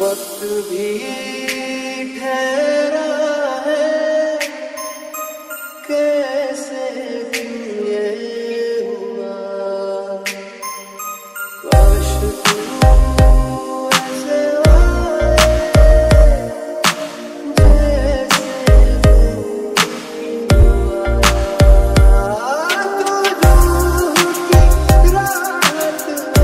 वक्त भी ठहरा है कैसे ये हुआ, काश तू ऐसे आए जैसे हुआ। तो रूह की रात है तू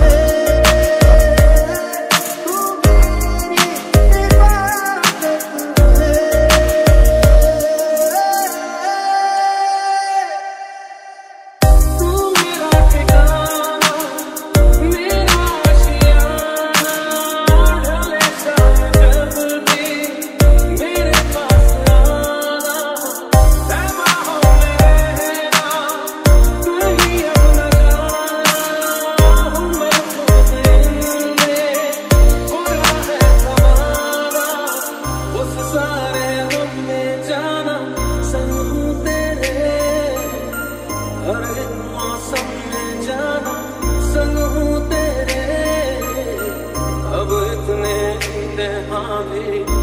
I'll be